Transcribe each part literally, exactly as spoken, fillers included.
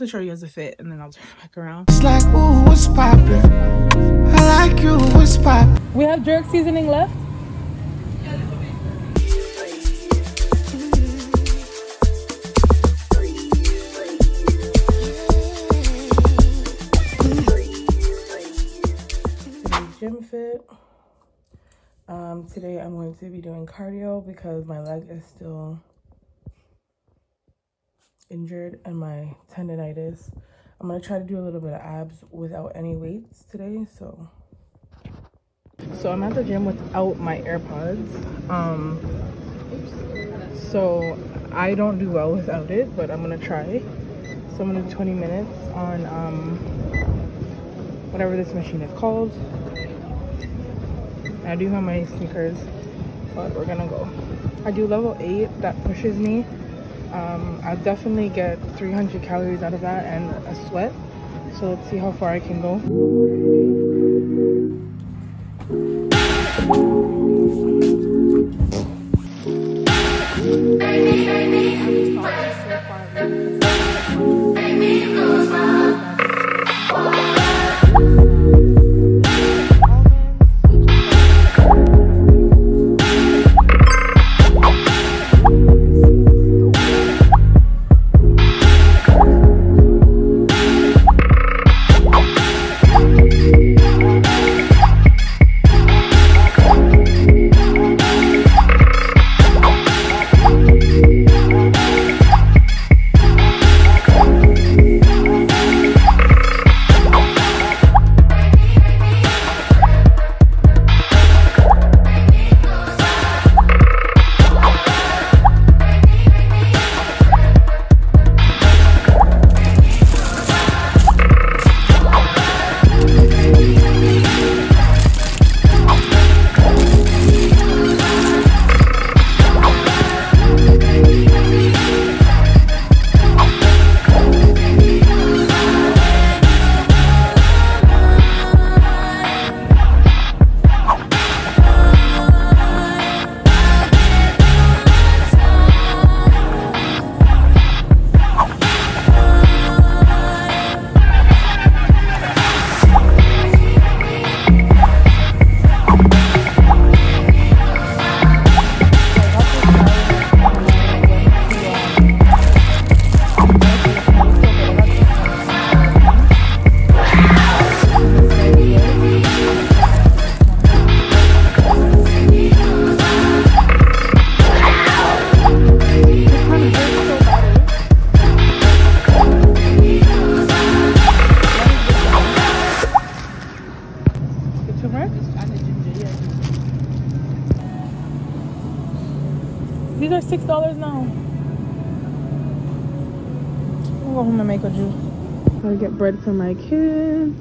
to show you as a fit, and then I'll turn it back around. It's like, ooh, what's poppin'? I like you, what's poppin'? We have jerk seasoning left? Gym fit. Um, today I'm going to be doing cardio because my leg is still injured and my tendonitis. I'm going to try to do a little bit of abs without any weights today. So so I'm at the gym without my AirPods. Um, so I don't do well without it, but I'm going to try. So I'm going to do twenty minutes on um, whatever this machine is called. I do have my sneakers, but we're gonna go. I do level eight, that pushes me. Um, I'll definitely get three hundred calories out of that and a sweat. So let's see how far I can go. These are six dollars now. I'll go home and make a juice. Gotta get bread for my kids.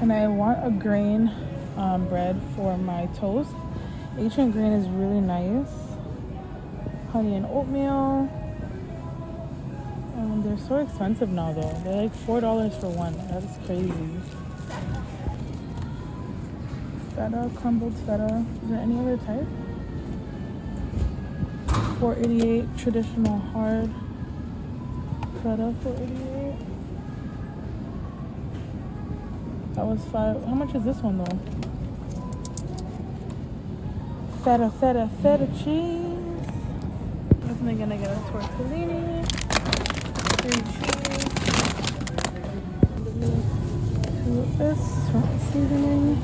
And I want a grain um, bread for my toast. Ancient grain is really nice. Honey and oatmeal. Um, they're so expensive now though. They're like four dollars for one. That is crazy. Feta, crumbled feta. Is there any other type? four eighty-eight, traditional hard feta, four eighty-eight. That was five. How much is this one though? Feta, feta, feta cheese. Definitely gonna get a tortellini. Three cheese, two of this, seasoning.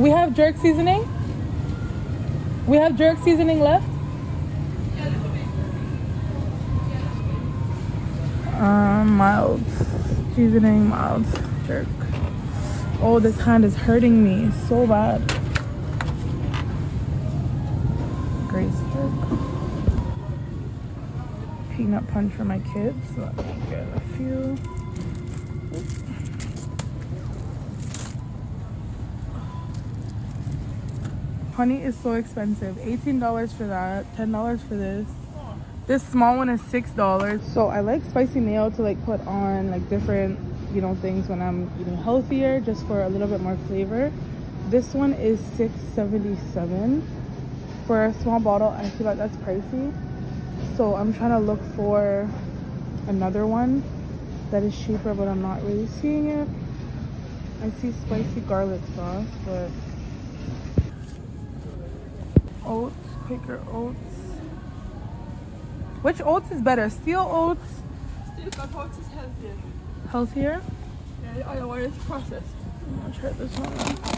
We have jerk seasoning? We have jerk seasoning left? Um, mild, seasoning, mild, jerk. Oh, this hand is hurting me so bad. Great jerk. Peanut punch for my kids. So let me get a few. Oops. Honey is so expensive. eighteen dollars for that. ten dollars for this. This small one is six dollars. So I like spicy mayo to like put on like different you know, things when I'm eating healthier, just for a little bit more flavor. This one is six seventy-seven. For a small bottle, I feel like that's pricey, so I'm trying to look for another one that is cheaper, but I'm not really seeing it. I see spicy garlic sauce, but oats, Quaker Oats. Which oats is better? Steel oats? Steel oats is healthier. Healthier? Yeah, the other one is processed. I'm gonna try this one now.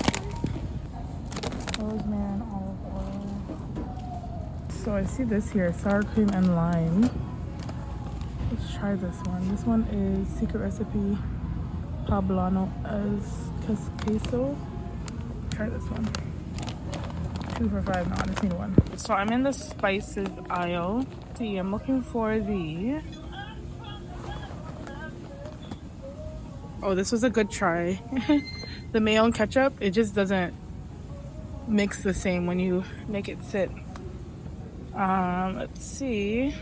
Rosemary, olive oil. So I see this here, sour cream and lime. Let's try this one. This one is Secret Recipe Poblano as Queso. Try this one. Two for five, no, I just need one. So I'm in the spices aisle. See, I'm looking for the... Oh, this was a good try. The mayo and ketchup, it just doesn't mix the same when you make it sit. Um, let's see.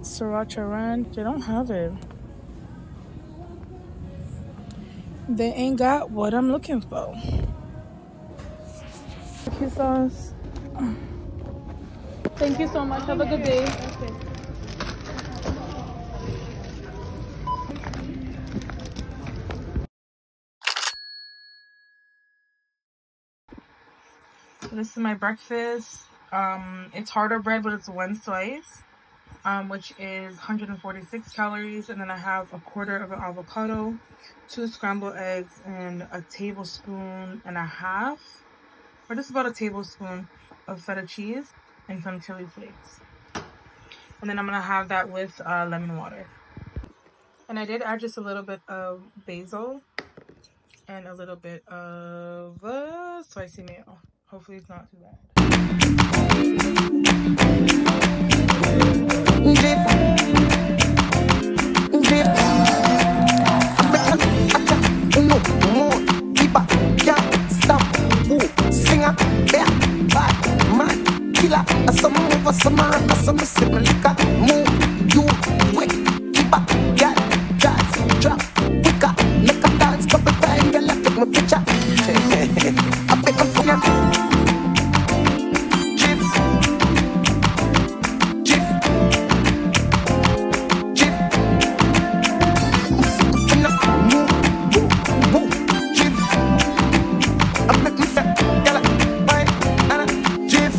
Sriracha ranch, they don't have it. They ain't got what I'm looking for. Barbecue sauce. Thank you so much. Have a good day. So this is my breakfast. Um, it's harder bread, but it's one slice, um, which is one hundred forty-six calories. And then I have a quarter of an avocado, two scrambled eggs, and a tablespoon and a half, or just about a tablespoon of feta cheese, and some chili flakes. And then I'm gonna have that with uh, lemon water. And I did add just a little bit of basil and a little bit of uh, spicy mayo. Hopefully it's not too bad. Killer, as a move, as a man, as a miscellika, move, you, quick, keep up, get, jazz, drop, pick up, like a dance, couple time, girl, I take my picture. I pick up for you. Jiff, jiff, jiff, move, move, jiff, I make me set, girl, I, and jiff.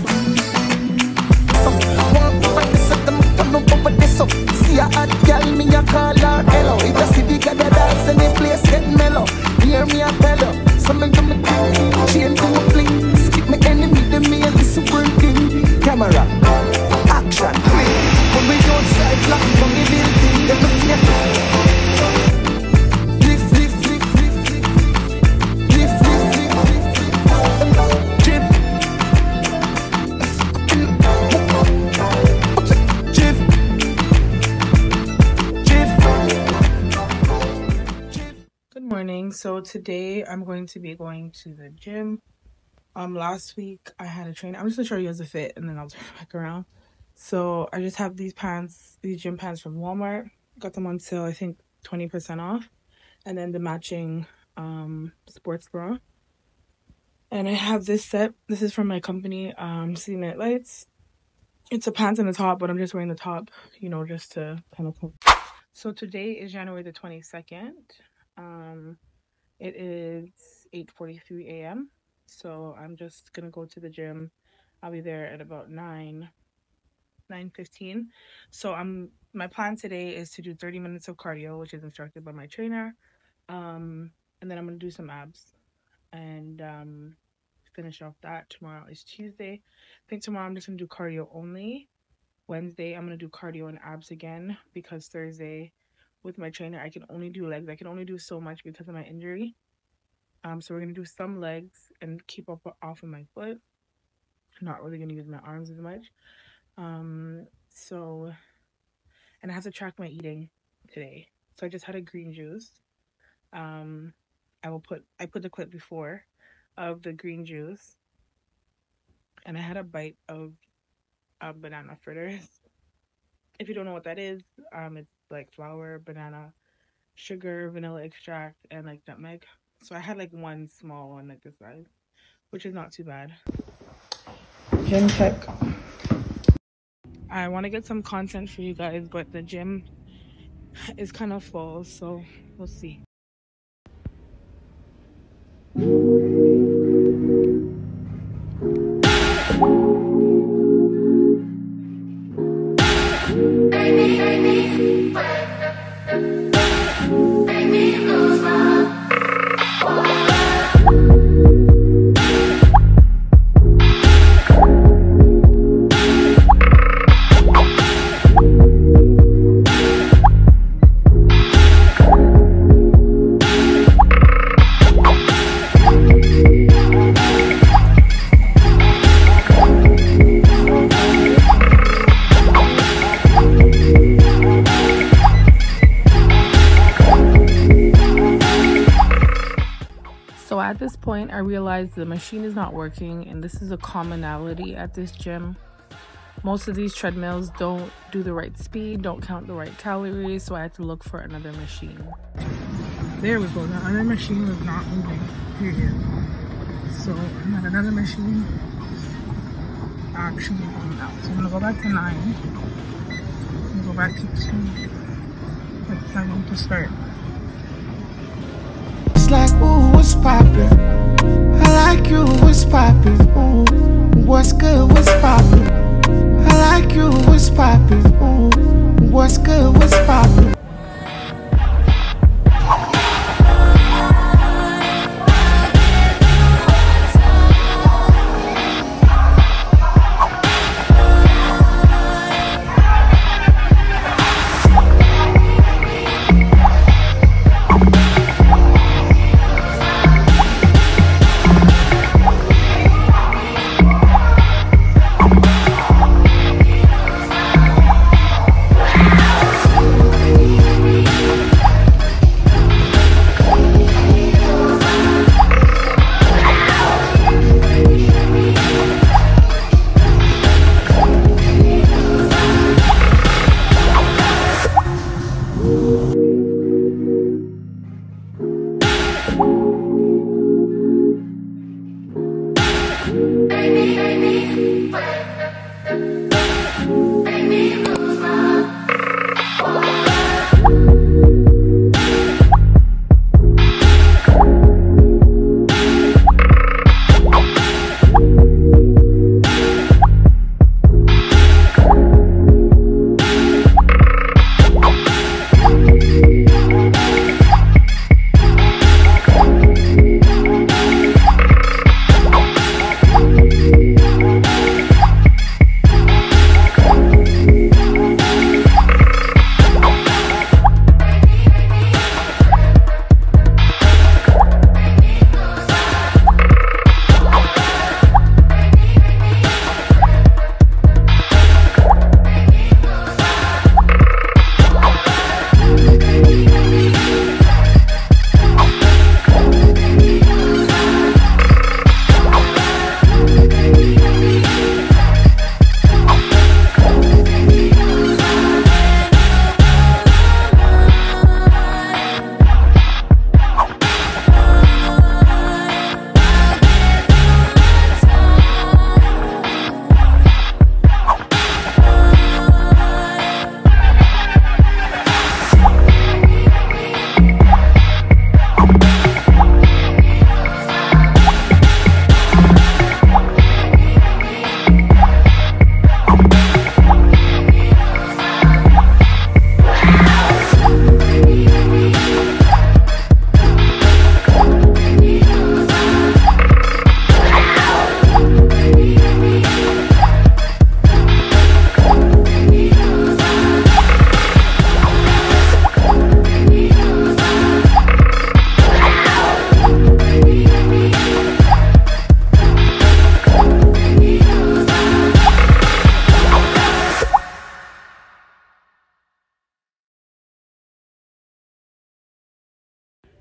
Call out hello, if you see the gather dance and the place get mellow, hear me a bellow, something to me thing, chain to a fling, skip my enemy, the me and this working, camera, action, quick, when we outside, lock, when we building, let me see it. So today I'm going to be going to the gym. Um last week I had a trainer. I'm just gonna show you guys the fit and then I'll turn back around. So I just have these pants, these gym pants from Walmart. Got them on sale, I think twenty percent off, and then the matching um sports bra. And I have this set. This is from my company, um City Night Lights. It's a pants and a top, but I'm just wearing the top, you know, just to kind of cool. So today is January the twenty-second. um It is eight forty-three a m So I'm just going to go to the gym. I'll be there at about nine, nine fifteen. So I'm, my plan today is to do thirty minutes of cardio, which is instructed by my trainer. Um, and then I'm going to do some abs and um, finish off that. Tomorrow is Tuesday. I think tomorrow I'm just going to do cardio only. Wednesday, I'm going to do cardio and abs again, because Thursday, with my trainer, I can only do legs. I can only do so much because of my injury. Um, so we're going to do some legs and keep up off of my foot. I'm not really going to use my arms as much. Um, so, and I have to track my eating today. So I just had a green juice. Um, I will put, I put the clip before of the green juice. And I had a bite of uh, banana fritters. If you don't know what that is, um, it's like flour, banana, sugar, vanilla extract, and like nutmeg. So I had like one small one like this size, which is not too bad. Gym check. I want to get some content for you guys, but the gym is kind of full, so we'll see. At this point, I realized the machine is not working, and this is a commonality at this gym. Most of these treadmills don't do the right speed, don't count the right calories, so I had to look for another machine. There we go, the other machine was not moving, period. So I'm at another machine, actually going out. So I'm gonna go back to nine, and go back to two. That's time to start. Like, ooh, what's poppin'? I like you, what's poppin'? Ooh, what's good, what's poppin'? I like you, what's poppin'? Ooh, what's good, what's poppin'?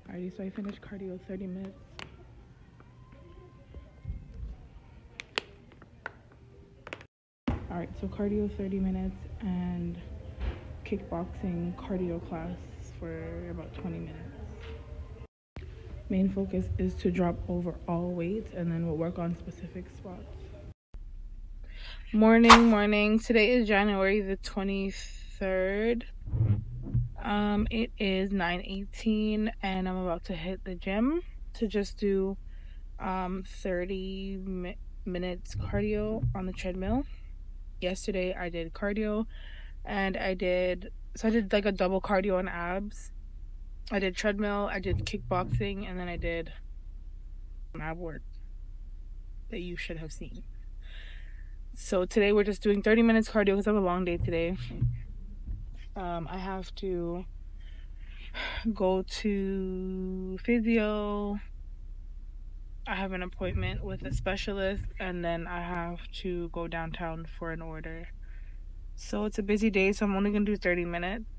Alrighty, so I finished cardio thirty minutes. Alright, so cardio thirty minutes and kickboxing cardio class for about twenty minutes. Main focus is to drop over all weights, and then we'll work on specific spots. Morning, morning. Today is January the twenty-third. Um, it is nine eighteen, and I'm about to hit the gym to just do um, thirty mi minutes cardio on the treadmill. Yesterday I did cardio, and I did so I did like a double cardio and abs. I did treadmill, I did kickboxing, and then I did an ab work that you should have seen. So today we're just doing thirty minutes cardio because I have a long day today. Um, I have to go to physio. I have an appointment with a specialist, and then I have to go downtown for an order. So it's a busy day, so I'm only gonna do thirty minutes.